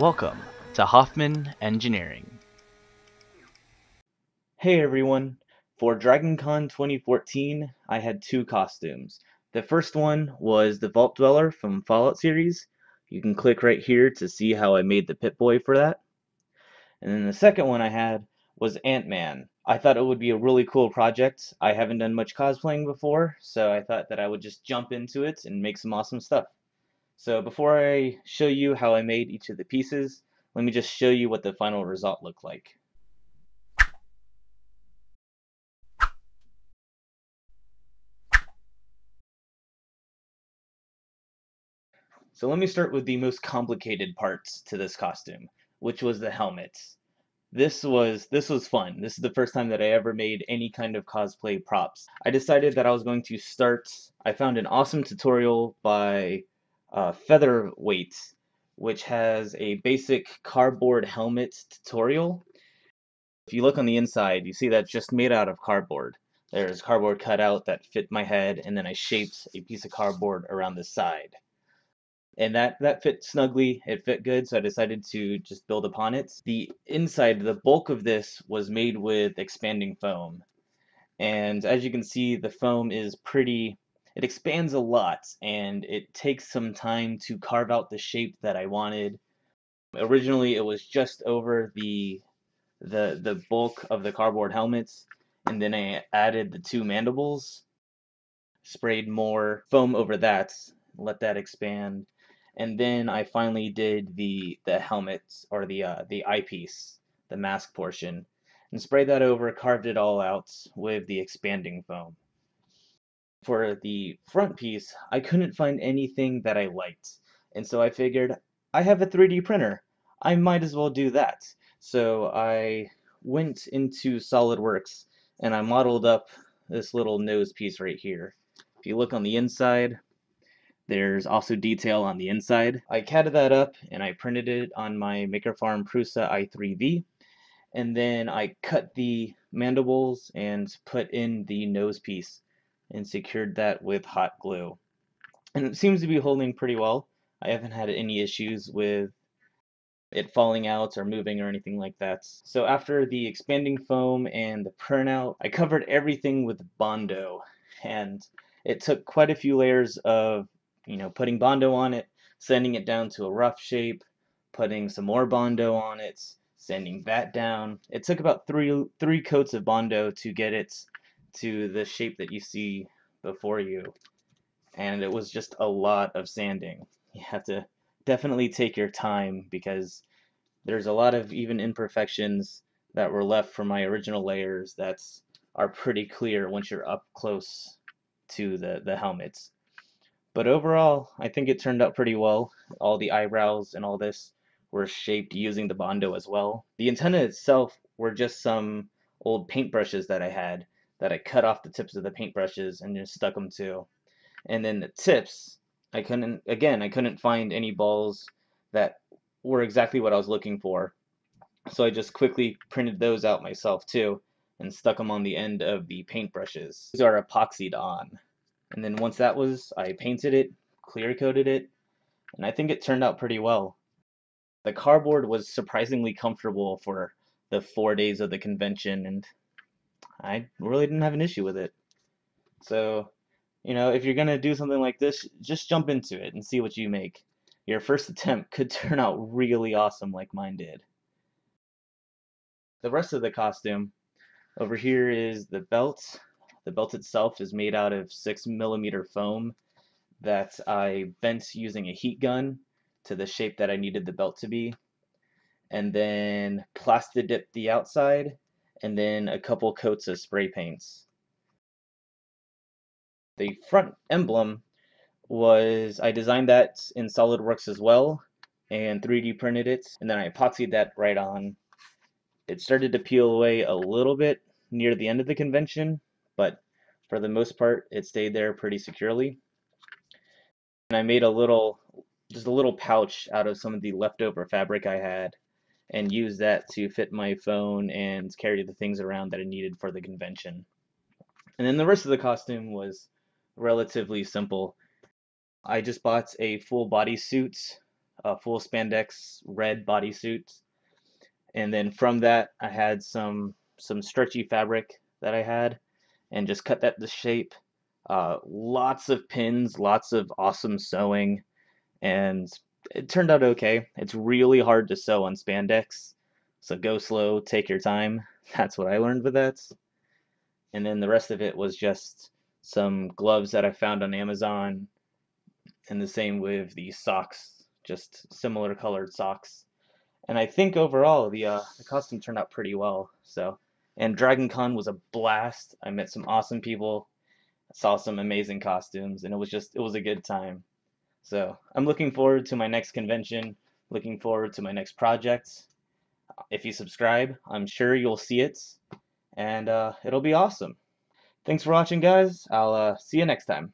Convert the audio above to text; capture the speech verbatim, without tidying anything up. Welcome to Hoffman Engineering. Hey everyone, for DragonCon twenty fourteen I had two costumes. The first one was the Vault Dweller from Fallout series. You can click right here to see how I made the Pip-Boy for that. And then the second one I had was Ant-Man. I thought it would be a really cool project. I haven't done much cosplaying before, so I thought that I would just jump into it and make some awesome stuff. So before I show you how I made each of the pieces, let me just show you what the final result looked like. So let me start with the most complicated parts to this costume, which was the helmet. This was this was fun. This is the first time that I ever made any kind of cosplay props. I decided that I was going to start, I found an awesome tutorial by Uh, Featherweight, which has a basic cardboard helmet tutorial. If you look on the inside, you see that's just made out of cardboard. There's cardboard cutout that fit my head, and then I shaped a piece of cardboard around the side. And that, that fit snugly, it fit good, so I decided to just build upon it. The inside, the bulk of this was made with expanding foam. And as you can see, the foam is pretty It expands a lot, and it takes some time to carve out the shape that I wanted. Originally, it was just over the the the bulk of the cardboard helmets, and then I added the two mandibles, sprayed more foam over that, let that expand, and then I finally did the the helmets or the uh, the eyepiece, the mask portion, and sprayed that over, carved it all out with the expanding foam. For the front piece, I couldn't find anything that I liked, and so I figured I have a three D printer. I might as well do that. So I went into SolidWorks and I modeled up this little nose piece right here. If you look on the inside, there's also detail on the inside. I C A D'd that up and I printed it on my MakerFarm Prusa i three v, and then I cut the mandibles and put in the nose piece and secured that with hot glue. And it seems to be holding pretty well. I haven't had any issues with it falling out or moving or anything like that. So after the expanding foam and the printout, I covered everything with Bondo, and it took quite a few layers of, you know, putting Bondo on it, sanding it down to a rough shape, putting some more Bondo on it, sanding that down. It took about three three coats of Bondo to get it to the shape that you see before you, and it was just a lot of sanding. You have to definitely take your time because there's a lot of even imperfections that were left from my original layers that are pretty clear once you're up close to the, the helmets. But overall, I think it turned out pretty well. All the eyebrows and all this were shaped using the Bondo as well. The antenna itself were just some old paintbrushes that I had, that I cut off the tips of the paintbrushes and just stuck them to. And then the tips, I couldn't, again, I couldn't find any balls that were exactly what I was looking for. So I just quickly printed those out myself too and stuck them on the end of the paintbrushes. These are epoxied on. And then once that was, I painted it, clear coated it, and I think it turned out pretty well. The cardboard was surprisingly comfortable for the four days of the convention, and I really didn't have an issue with it. So, you know, if you're going to do something like this, just jump into it and see what you make. Your first attempt could turn out really awesome like mine did. The rest of the costume over here is the belt. The belt itself is made out of six millimeter foam that I bent using a heat gun to the shape that I needed the belt to be, and then Plasti-dipped the outside, and then a couple coats of spray paints. The front emblem was, I designed that in SolidWorks as well and three D printed it, and then I epoxied that right on. It started to peel away a little bit near the end of the convention, but for the most part it stayed there pretty securely. And I made a little, just a little pouch out of some of the leftover fabric I had, and use that to fit my phone and carry the things around that I needed for the convention. And then the rest of the costume was relatively simple. I just bought a full body suit uh, full spandex red bodysuit. And then from that, I had some some stretchy fabric that I had, and just cut that to shape. Uh, lots of pins, lots of awesome sewing, and it turned out okay. It's really hard to sew on spandex, so go slow, take your time. That's what I learned with that. And then the rest of it was just some gloves that I found on Amazon, and the same with the socks, just similar colored socks. And I think overall the, uh, the costume turned out pretty well. So, and DragonCon was a blast. I met some awesome people, saw some amazing costumes, and it was just, it was a good time. So I'm looking forward to my next convention, looking forward to my next project. If you subscribe, I'm sure you'll see it, and uh, it'll be awesome. Thanks for watching, guys. I'll uh, see you next time.